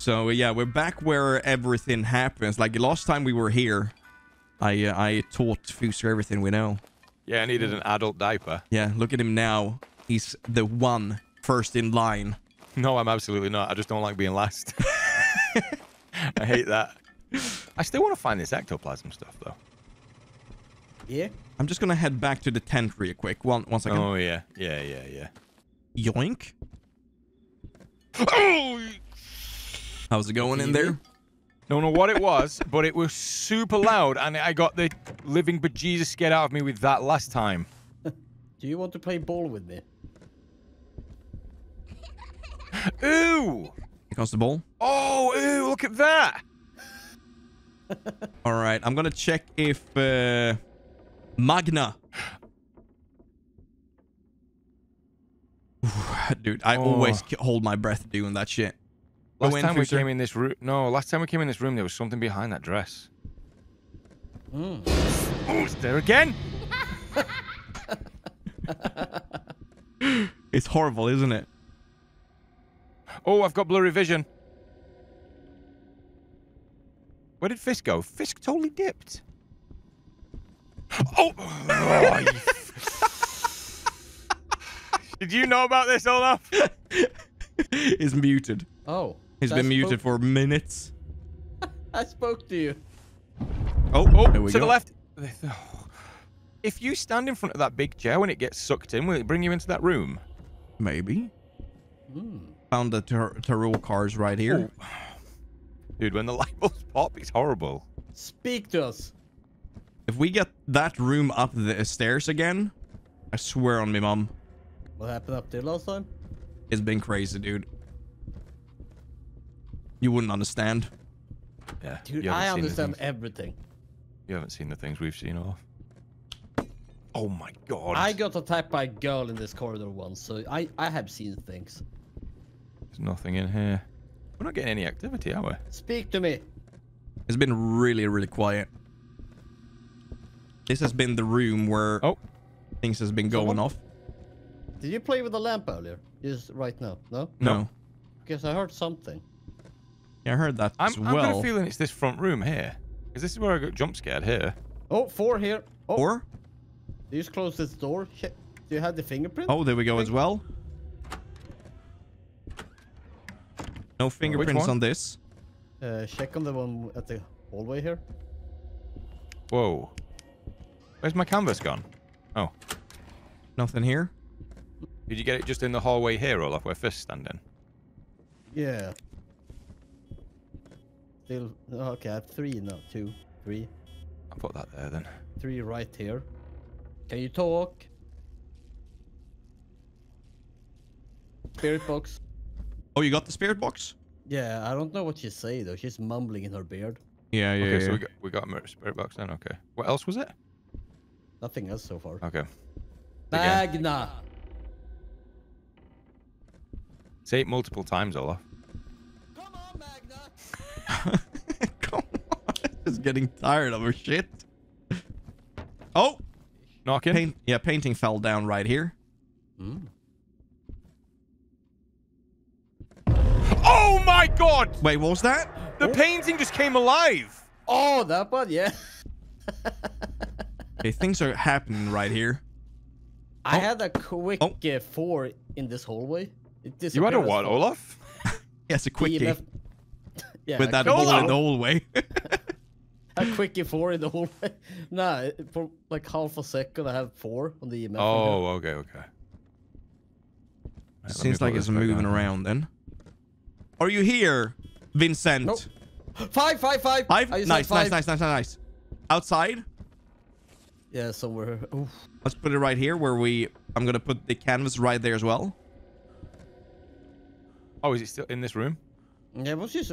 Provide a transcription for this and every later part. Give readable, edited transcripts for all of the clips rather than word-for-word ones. So yeah, we're back where everything happens. Like last time we were here, I taught Fooster everything we know. Yeah, I needed an adult diaper. Yeah, look at him now. He's the one first in line. No, I'm absolutely not. I just don't like being last. I hate that. I still want to find this ectoplasm stuff, though. Yeah. I'm just going to head back to the tent real quick. One second. Oh, yeah. Yeah, yeah, yeah. Yoink. Oh! How's it going in there? Don't know what it was, but it was super loud, and I got the living bejesus scared out of me with that last time. Do you want to play ball with me? Ooh! Here comes the ball. Oh, ooh, look at that! All right, I'm gonna check if Magna. Dude, I always hold my breath doing that shit. Last time we came in this room, there was something behind that dress. Mm. Oh, it's there again! It's horrible, isn't it? Oh, I've got blurry vision. Where did Fisk go? Fisk totally dipped. Oh! Did you know about this, Olaf? He's muted. Oh. He's been muted for minutes. I spoke to you. Oh, there we go. To the left. If you stand in front of that big chair when it gets sucked in, will it bring you into that room? Maybe. Mm. Found the tarot cards right here. Oh. Dude, when the light bulbs pop, it's horrible. Speak to us. If we get that room up the stairs again, I swear on me, mom. What happened up there last time? It's been crazy, dude. You wouldn't understand. Yeah, dude, I understand everything. You haven't seen the things we've seen off. Oh my god. I got attacked by a girl in this corridor once, so I have seen things. There's nothing in here. We're not getting any activity, are we? Speak to me. It's been really, really quiet. This has been the room where things has been going off. Did you play with the lamp earlier? Just right now? No? No. Because I heard something. Yeah, I heard that as well. I'm kind of feeling it's this front room here. Because this is where I got jump scared here. Oh, four here. Oh. Four? Do you just close this door? Do you have the fingerprint? Oh, there we go as well. No fingerprints on this. Check on the one at the hallway here. Whoa. Where's my canvas gone? Oh. Nothing here. Did you get it just in the hallway here, Olaf, where Fist's standing? Yeah. Still. Okay, I have three now. Two. Three. I'll put that there then. Three right here. Can you talk? Spirit box. Oh, you got the spirit box? Yeah, I don't know what she's saying though. She's mumbling in her beard. Yeah, yeah. Okay, so we got a spirit box then. Okay. What else was it? Nothing else so far. Okay. Magna. Say it multiple times, Olaf. Come on, Magna. Come on. Just getting tired of her shit. Oh. Knocking. Painting fell down right here. Mm. Oh my god! Wait, what was that? The painting just came alive! Oh, that one, yeah. Okay, things are happening right here. I had a quick four in this hallway. You had a what, Olaf? Yes, a quickie. Yeah, with that ball in the hallway. A quickie four in the hallway. Nah, for like half a second I have four on the EMF. Oh, okay. Right, seems like it's moving around then. Are you here, Vincent? Nope. Five. Nice. Outside? Yeah, somewhere. Oof. Let's put it right here where I'm going to put the canvas right there as well. Oh, is it still in this room? Yeah, it was just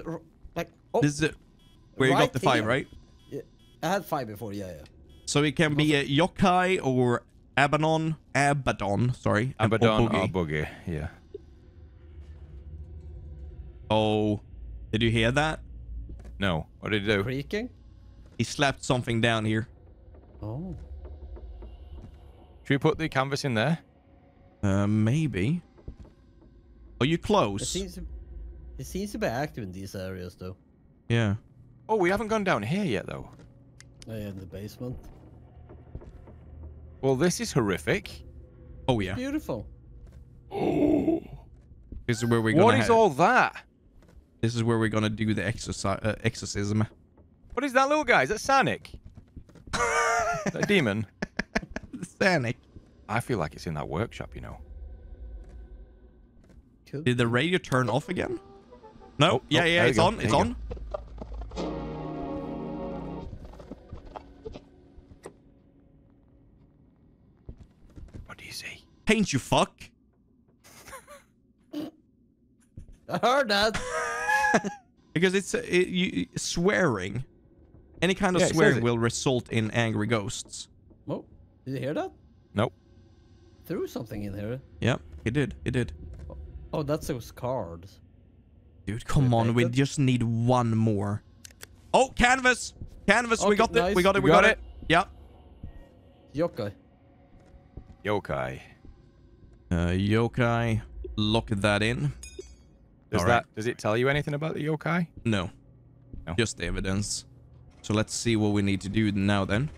like... Oh, this is where you got the five, right? Yeah, I had five before, yeah. So it can be a yokai or Abaddon, or boogie, yeah. Oh, did you hear that? No. What did he do? Creaking? He slapped something down here. Oh. Should we put the canvas in there? Maybe. Are you close? It seems to be active in these areas, though. Yeah. Oh, we haven't gone down here yet, though. Oh, yeah, in the basement. Well, this is horrific. Oh, yeah. Beautiful. Oh. This is where we're gonna. What is all that? This is where we're gonna do the exorcism. What is that little guy? Is that Sonic? That demon. Sonic. I feel like it's in that workshop, you know. Cool. Did the radio turn off again? No. Oh, yeah, oh, yeah, it's on. It's on. What do you say? Paint, you fuck. I heard that. Because it's swearing. Any kind of swearing will result in angry ghosts. Oh, did you hear that? Nope. Threw something in here. Yeah, it did. It did. Oh, that's those cards. Dude, come on. We just need one more. Oh, canvas. Canvas. Okay, we got it. We got it. We got it. Yeah. Yokai. Yokai. Yokai. Lock that in. Does it tell you anything about the yokai? No. Just the evidence. So let's see what we need to do now then.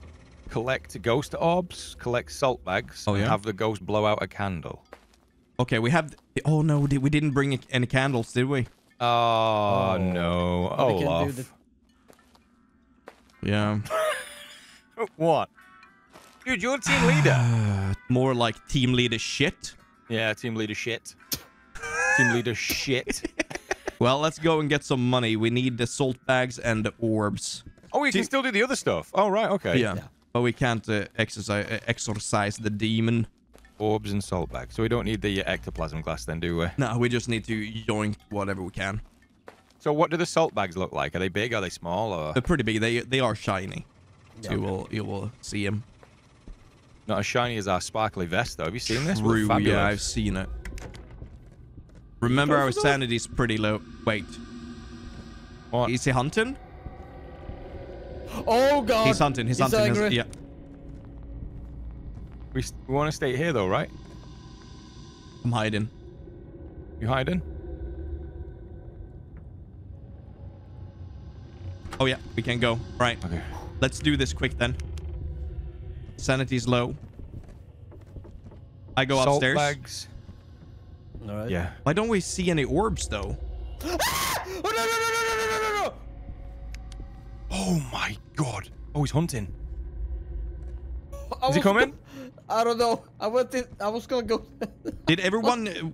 Collect ghost orbs, collect salt bags, and have the ghost blow out a candle. Okay, we have... Oh, no, we didn't bring any candles, did we? Oh, no. Olaf. Yeah. What? Dude, you're team leader. More like team leader shit. Yeah, team leader shit. Team leader shit. Well, let's go and get some money. We need the salt bags and the orbs. Oh, we can still do the other stuff. Oh, right, okay. Yeah, but we can't exorcise the demon. Orbs and salt bags. So we don't need the ectoplasm glass then, do we? No, we just need to yoink whatever we can. So what do the salt bags look like? Are they big? Are they small? Or... They're pretty big. They are shiny. Yeah, so you will see them. Not as shiny as our sparkly vest, though. Have you seen this? True, yeah, I've seen it. Remember, our sanity's pretty low. Wait. What? Is he hunting? Oh, God. He's hunting. He's hunting. Yeah. We want to stay here, though, right? I'm hiding. You hiding? Oh, yeah. We can go. Right. Okay. Let's do this quick, then. Sanity's low. I go upstairs. Salt bags. All right. Yeah. Why don't we see any orbs, though? Oh, no, no, no, no, no, no, no. Oh, my God. Oh, he's hunting. Is he coming? I don't know. I was gonna go. Did everyone?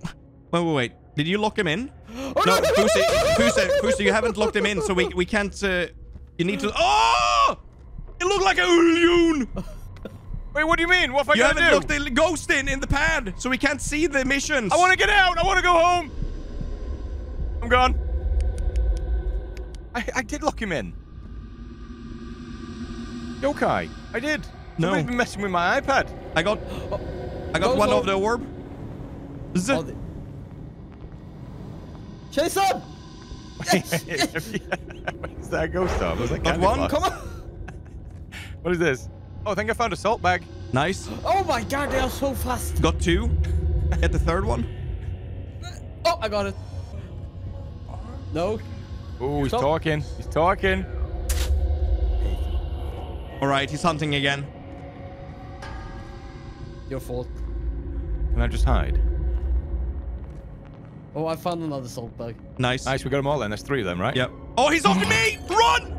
Wait. Did you lock him in? Oh, no, Fooster, you haven't locked him in, so we can't. You need to. Oh! It looked like a Ulyun. Wait, what do you mean? What if I gotta do? You haven't locked the ghost in the pad, so we can't see the missions. I want to get out. I want to go home. I'm gone. I did lock him in. Yokai, I did. No. Somebody's been messing with my iPad. I got one of the orb. Chase up! Is that a ghost orb? Was that one? Come on! What is this? Oh, I think I found a salt bag. Nice. Oh my God, they are so fast. Got two. Get the third one. Oh, I got it. No. Oh, he's talking. He's talking. All right, he's hunting again. Your fault. Can I just hide? Oh, I found another salt bag. Nice. Nice, we got them all then. There's three of them, right? Yep. Oh, he's after me! Run!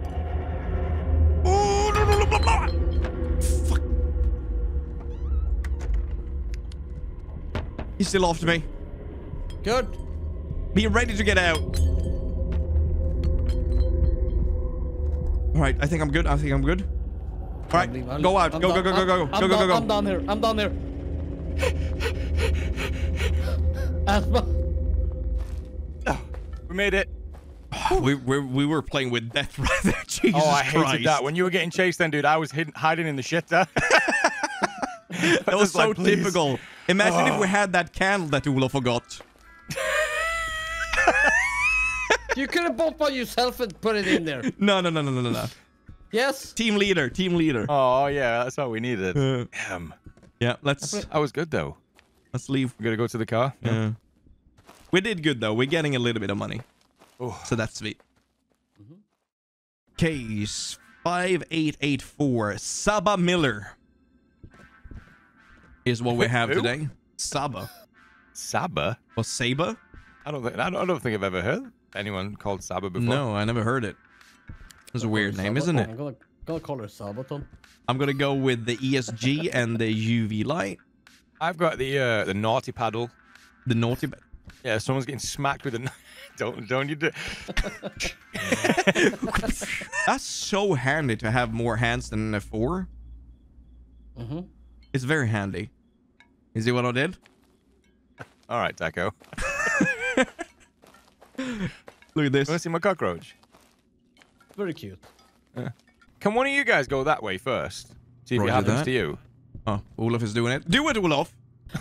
Oh, no, no, no, no, no. Fuck. He's still after me. Good. Be ready to get out. All right, I think I'm good. I think I'm good. All right, go out. Go, go, go. I'm down here. I'm down here. Asthma. Oh, we made it. We were playing with death right there. Jesus Christ. Oh, I hated that. When you were getting chased then, dude, I was hiding in the shitter. That was so like, typical. Imagine if we had that candle that Olaf forgot. You could have bought by yourself and put it in there. No. Yes. Team leader. Team leader. Oh, yeah. That's what we needed. Yeah, let's... I was good, though. Let's leave. We're going to go to the car. Yeah. We did good, though. We're getting a little bit of money. Oh. So that's sweet. Mm-hmm. Case 5884. Saba Miller is what we have today. Saba. Saba? Or Saba? I don't think I've ever heard anyone called Saba before. No, I never heard it. It's a weird name, isn't it? I'm gonna call her Sabaton. I'm gonna go with the ESG and the UV light. I've got the naughty paddle. The naughty paddle. Yeah, someone's getting smacked with a. Don't you do? That's so handy to have more hands than a four. Mm-hmm. It's very handy. You see what I did? All right, Taco. Look at this. I want to see my cockroach. Very cute. Yeah. Can one of you guys go that way first? See if it happens to you. Oh, Olaf is doing it. Do it, Olaf.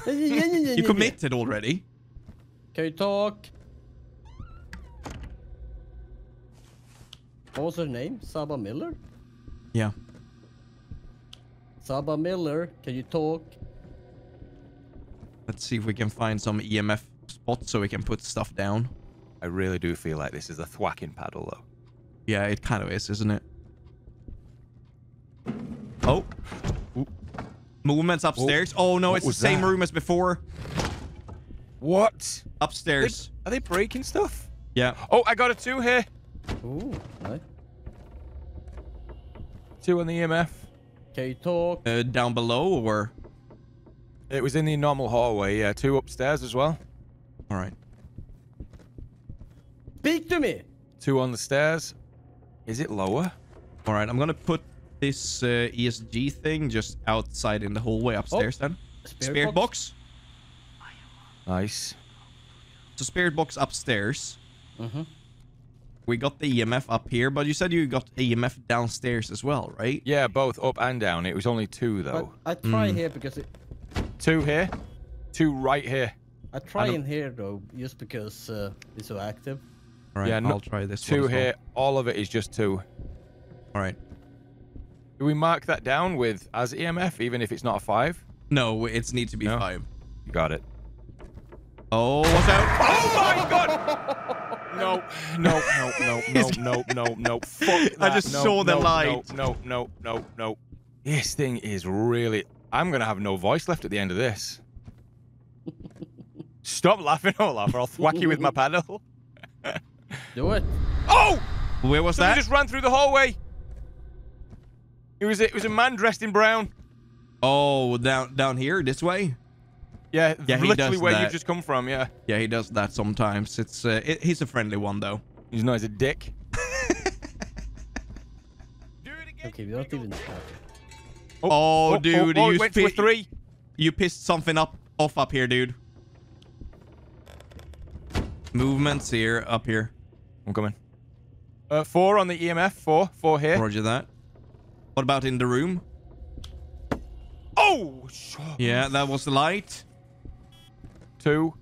You committed already. Can you talk? What was her name? Saba Miller? Yeah. Saba Miller, can you talk? Let's see if we can find some EMF spots so we can put stuff down. I really do feel like this is a thwacking paddle, though. Yeah, it kind of is, isn't it? Oh. Ooh. Movements upstairs. Oh, no, it's the same room as before. What? Upstairs. Are they breaking stuff? Yeah. Oh, I got a 2 here. Ooh, nice. 2 on the EMF. Can you talk? Down below, or? It was in the normal hallway, yeah. 2 upstairs as well. All right. Speak to me. 2 on the stairs. Is it lower? All right, I'm going to put this ESG thing just outside in the hallway upstairs then. Spirit box. Nice. So spirit box upstairs. Mm-hmm. We got the EMF up here, but you said you got EMF downstairs as well, right? Yeah, both up and down. It was only 2 though. But I try here because it... 2 here, 2 right here. I try in here though, just because it's so active. All right, yeah, I'll try this 2 here. All of it is just 2. All right. Do we mark that down with as EMF, even if it's not a 5? No, it needs to be 5. You got it. Oh, what's that? Oh my god! No. Fuck that. I just saw the light. No. This thing is really... I'm going to have no voice left at the end of this. Stop laughing, Olaf, or I'll thwack you with my paddle. Do it. Oh! Where was that? He just ran through the hallway. It was a man dressed in brown. Oh, down here? This way? Yeah, he literally does where you've just come from, yeah. Yeah, he does that sometimes. It's he's a friendly one though. He's not a dick. Do it again. Okay, we don't even start. Oh, dude, you went to a 3. You pissed something off up here, dude. Movements here, up here. I'm coming. 4 on the EMF. 4 here. Roger that. What about in the room? Oh, yeah, that was the light. 2.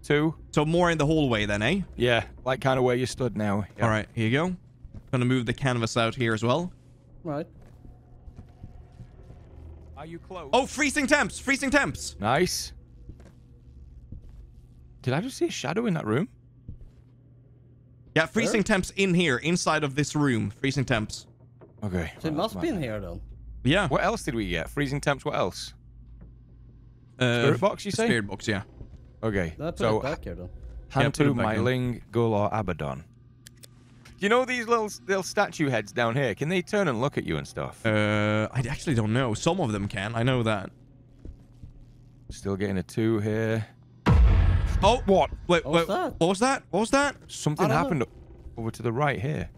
So more in the hallway then, eh? Yeah, like kind of where you stood now. Yeah. All right, here you go. Gonna move the canvas out here as well. Right. Are you close? Oh, freezing temps. Nice. Did I just see a shadow in that room? Yeah, freezing temps in here, inside of this room. Freezing temps. Okay. So it must be in here though. Yeah. What else did we get? Freezing temps. What else? Spirit box, you say? Spirit box, yeah. Okay. So, Hantu, Myling, Golor, Abaddon. You know these little statue heads down here? Can they turn and look at you and stuff? I actually don't know. Some of them can. I know that. Still getting a 2 here. Oh, what? Wait, what was that? Something happened over to the right here.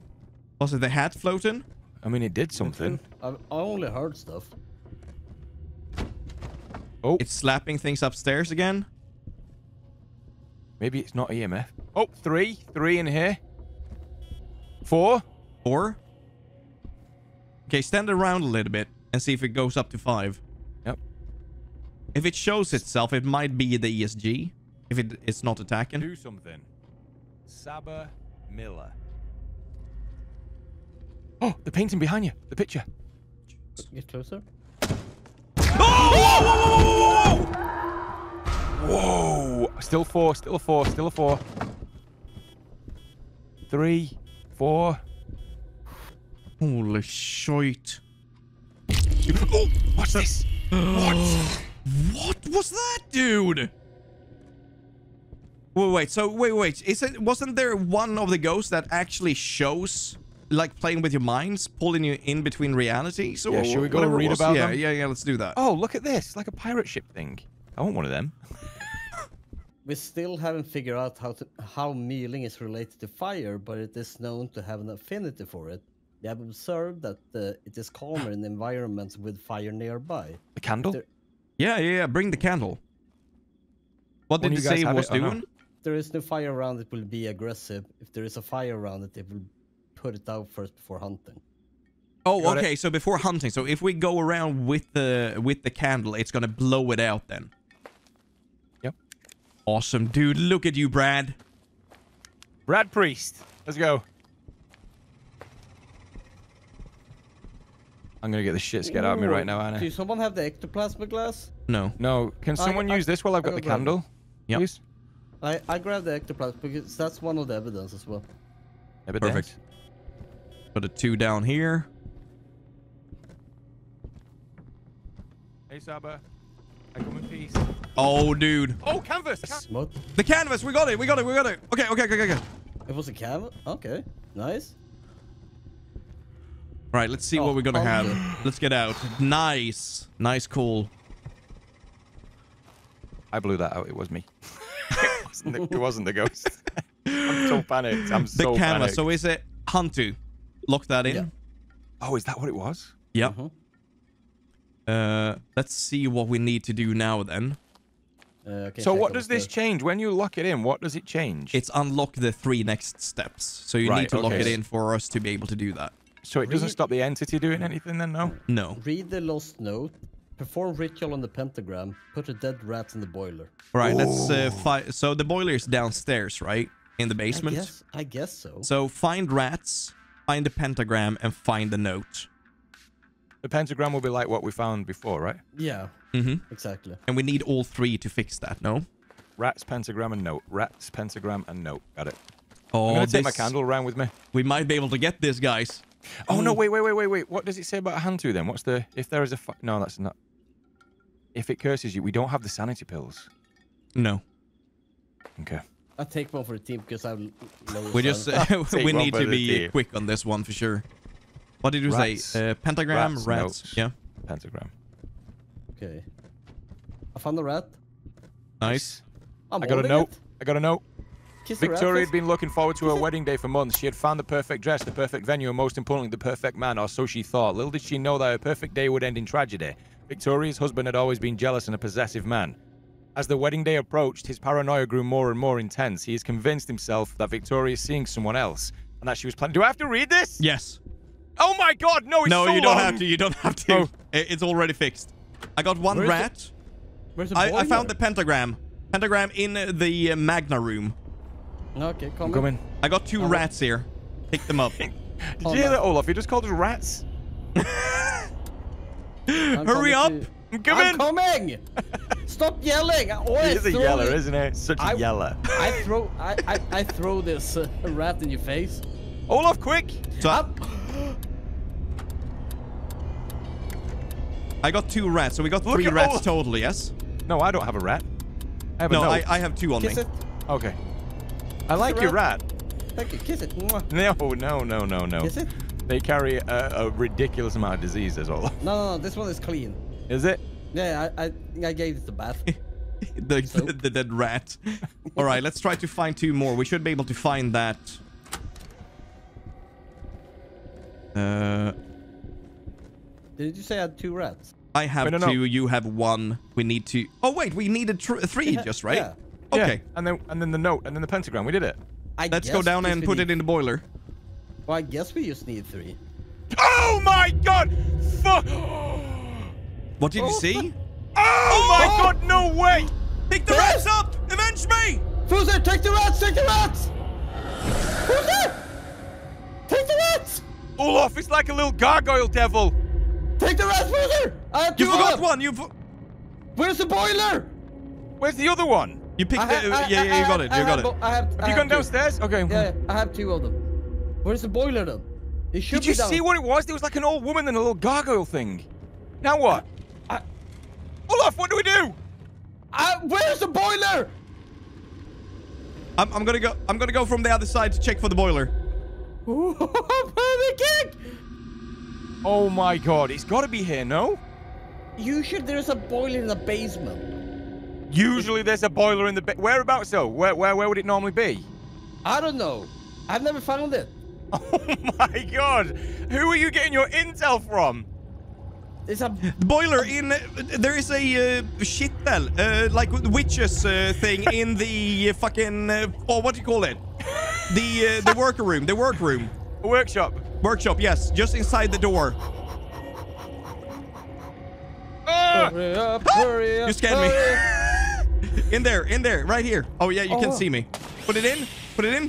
Was it the hat floating? I mean, it did something. I only heard stuff. Oh. It's slapping things upstairs again. Maybe it's not EMF. Oh, 3 in here. 4. Okay, stand around a little bit and see if it goes up to 5. Yep. If it shows itself, it might be the ESG. If it's not attacking. Do something. Saba Miller. Oh, the painting behind you. The picture. Get closer. Oh! Whoa! Still a 4. three, four. Holy shit. Oh, what's this? What? What was that, dude? Wait, wasn't there one of the ghosts that actually shows, like, playing with your minds, pulling you in between realities? Or yeah, should we go and read about them? Yeah, let's do that. Oh, look at this. It's like a pirate ship thing. I want one of them. We still haven't figured out how kneeling is related to fire, but it is known to have an affinity for it. They have observed that it is calmer in environments with fire nearby. A candle? Yeah, bring the candle. What did you say it was doing? If there is no fire around, it will be aggressive. If there is a fire around it, it will put it out first before hunting. Oh, got okay, it. So before hunting. So if we go around with the candle, it's going to blow it out then. Yep. Awesome, dude. Look at you, Brad. Brad Priest. Let's go. I'm gonna get the shit scared out of me right now, Anna. Do someone have the ectoplasmic glass? No. No. Can someone use this while I've got the candle? Yep. Please? I grabbed the ectoplasmic because that's one of the evidence as well. Evidence. Perfect. Put a two down here. Hey, Saba. I come in peace. Oh, dude. Oh, canvas. The canvas. We got it. Okay. It was a canvas? Okay. Nice. Right, let's see what we're gonna have. Good. Let's get out. Nice. Nice, cool. I blew that out. It was me. it wasn't the ghost. I'm so panicked. I'm so panicked. The camera. So is it Hantu? Lock that in. Yeah. Oh, is that what it was? Yep. Let's see what we need to do now then. Okay, so what does this change? When you lock it in, what does it change? It's unlock the three next steps. So you need to lock it in for us to be able to do that. So it doesn't stop the entity doing anything then, no? No. Read the lost note, perform ritual on the pentagram, put a dead rat in the boiler. Right, let's so the boiler is downstairs, right? In the basement? I guess so. So find rats, find the pentagram, and find the note. The pentagram will be like what we found before, right? Yeah, exactly. And we need all three to fix that, no? Rats, pentagram, and note. Rats, pentagram, and note. Got it. Oh, I'm going to take my candle around with me. We might be able to get this, guys. Oh no! Wait! What does it say about a Hantu then? What's the if there is a no? That's not. If it curses you, we don't have the sanity pills. No. Okay. I take one for the team because I'm. We just we need to be quick on this one for sure. What did you say? Pentagram, rats. Yeah. Pentagram. Okay. I found the rat. Nice. I got a note. Victoria had been looking forward to her wedding day for months. She had found the perfect dress, the perfect venue, and most importantly, the perfect man, or so she thought. Little did she know that her perfect day would end in tragedy. Victoria's husband had always been jealous and a possessive man. As the wedding day approached, his paranoia grew more and more intense. He has convinced himself that Victoria is seeing someone else, and that she was planning... Do I have to read this? Yes. Oh my god, no, it's so long! No, you don't have to, Oh. It's already fixed. I got one rat. I found the pentagram. Pentagram in the Magna room. Okay, come in. I got two rats here. Pick them up. Did you hear that, Olaf? You just called us rats. Hurry up! I'm coming! Stop yelling! He's a yeller, isn't he? Such a yeller. I throw this rat in your face. Olaf, quick! Stop! I got two rats, so we got three rats total. Yes? No, I don't have a rat. I have I have two on me. Okay. I like your rat. Thank you. Kiss it. No. Kiss it? They carry a ridiculous amount of disease, is all. No, this one is clean. Is it? Yeah, I gave it a bath. the dead rat. All right, let's try to find two more. We should be able to find that. Did you say I had two rats? I have two. You have one. We need to... Oh, wait. We needed three just, right? Yeah. Okay, yeah. and then the note, and then the pentagram. We did it. Let's go down and put it in the boiler. Well, I guess we just need three. Oh my god! Fuck! What did you see? Oh my god! No way! Pick the rats up! Avenge me! Fooster, take the rats! Take the rats! Fooster! Take the rats! Olaf, it's like a little gargoyle devil. Take the rats, Fooster! You forgot one. Where's the boiler? Where's the other one? You picked it. Yeah, you got it. You got it. Have you gone downstairs? Okay. Yeah, I have two of them. Where's the boiler then? It should be down. Did you see what it was? There was like an old woman and a little gargoyle thing. Now what? Olaf, what do we do? Where's the boiler? I'm gonna go. I'm gonna go from the other side to check for the boiler. Oh my god! It's got to be here, no? Usually there's a boiler in the basement. Usually there's a boiler in the basement. Whereabouts though? Where would it normally be? I don't know. I've never found it. Oh my god! Who are you getting your intel from? There's a boiler in. There is a shittel, like witches thing in the fucking. Or what do you call it? The worker room. The workroom. Workshop. Workshop. Yes, just inside the door. Hurry up, hurry up, you scared me. In there, right here. Oh yeah, you can see me. Put it in. Put it in.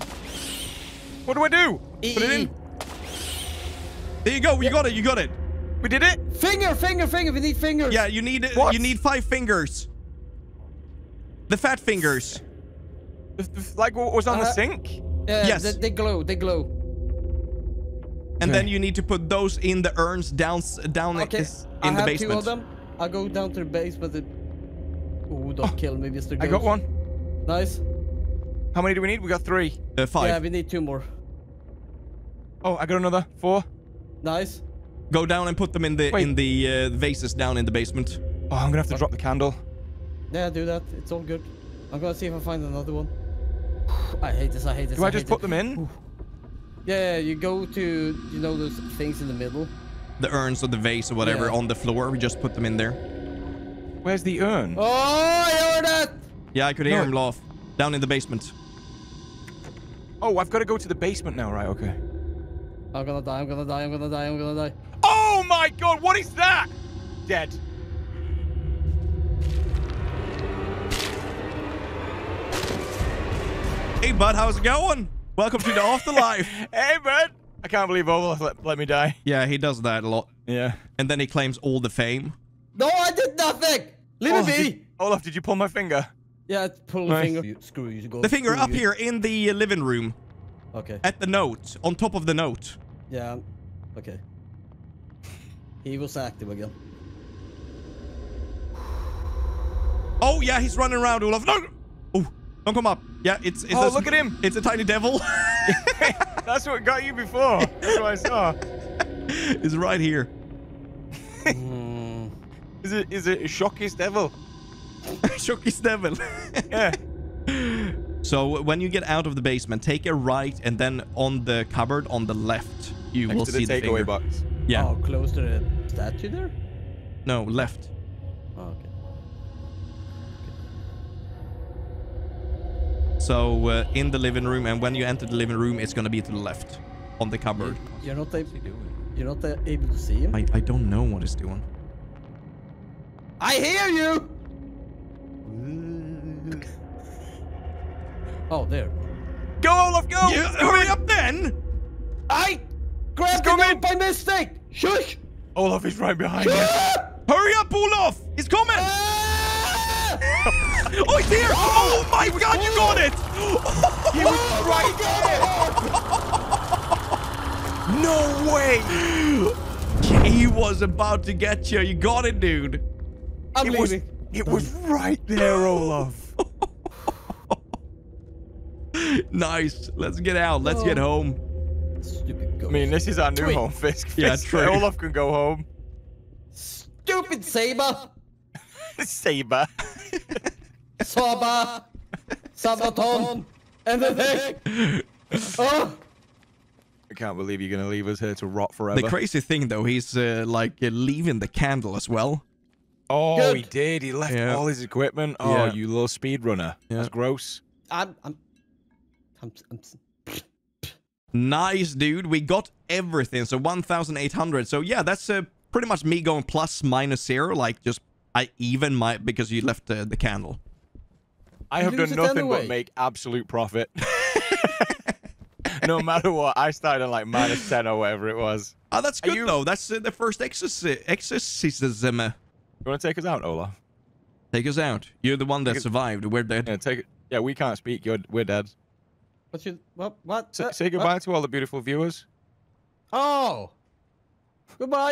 What do I do? Put it in. There you go. You got it. You got it. We did it? Finger, finger, finger. We need fingers. Yeah, you need 5 fingers. The fat fingers. Like what was on the sink? Yes. They glow. They glow. And then you need to put those in the urns down in the basement. I have 2 of them. I'll go down to the basement. Ooh, don't kill me, Mr. Ghost. I got 1. Nice. How many do we need? We got 3. 5. Yeah, we need 2 more. Oh, I got another 4. Nice. Go down and put them in the vases down in the basement. Oh, I'm gonna have to drop the candle. Yeah, do that. It's all good. I'm gonna see if I find another one. I hate this. I hate this. Do I just put them in? Yeah, you go to those things in the middle. The urns or the vase or whatever on the floor. We just put them in there. Where's the urn? Oh, I heard that. Yeah, I could hear him laugh. Down in the basement. Oh, I've got to go to the basement now, right? Okay. I'm gonna die. I'm gonna die. I'm gonna die. I'm gonna die. Oh my god, what is that? Dead. Hey bud, how's it going? Welcome to the afterlife. Hey bud. I can't believe Olaf let me die. Yeah, he does that a lot. Yeah. And then he claims all the fame. No, I did nothing. Leave me be. Olaf, did you pull my finger? Yeah, pull the finger. Screw you. The finger up here in the living room. Okay. At the note. On top of the note. Yeah. Okay. He was active again. Oh, yeah, he's running around, Olaf. No! Oh, don't come up. Yeah, it's oh, look at him. It's a tiny devil. That's what got you before. That's what I saw. It's right here. Is it a shockist devil? Shockist devil. Yeah. So when you get out of the basement, take a right, and then on the cupboard on the left, you will see the takeaway box. Yeah. Oh, close to the statue there? No, left. Oh, okay. Okay. So in the living room, and when you enter the living room, it's gonna be to the left on the cupboard. You're not able to see him? I don't know what he's doing. I hear you. Oh, there. Go, Olaf, go! Hurry up then! I grabbed the note by mistake! Shush! Olaf is right behind you. Hurry up, Olaf! He's coming! Oh, he's here! Oh my god, you got it! He was right there! No way! He was about to get you. You got it, dude. I'm leaving. It was right there, Olaf. Nice. Let's get out. Let's get home. Stupid ghost. I mean, this is our new home, Fisk. Yeah, true. Olaf can go home. Stupid Saba. Saba. Saba. Sabaton. Anything. Oh. I can't believe you're going to leave us here to rot forever. The crazy thing, though, he's like leaving the candle as well. Oh, good. He did. He left all his equipment. Oh, you little speedrunner. Yeah. That's gross. Nice, dude. We got everything. So 1,800. So yeah, that's pretty much me going plus minus 0. Like just because you left the candle. I have done nothing but make absolute profit. No matter what, I started like minus 10 or whatever it was. Oh, that's good though. That's the first exorcism. You want to take us out, Olaf? Take us out. You're the one that survived. We're dead. Yeah, take it. Yeah, we can't speak. We're dead. What? Say goodbye to all the beautiful viewers. Oh! Goodbye!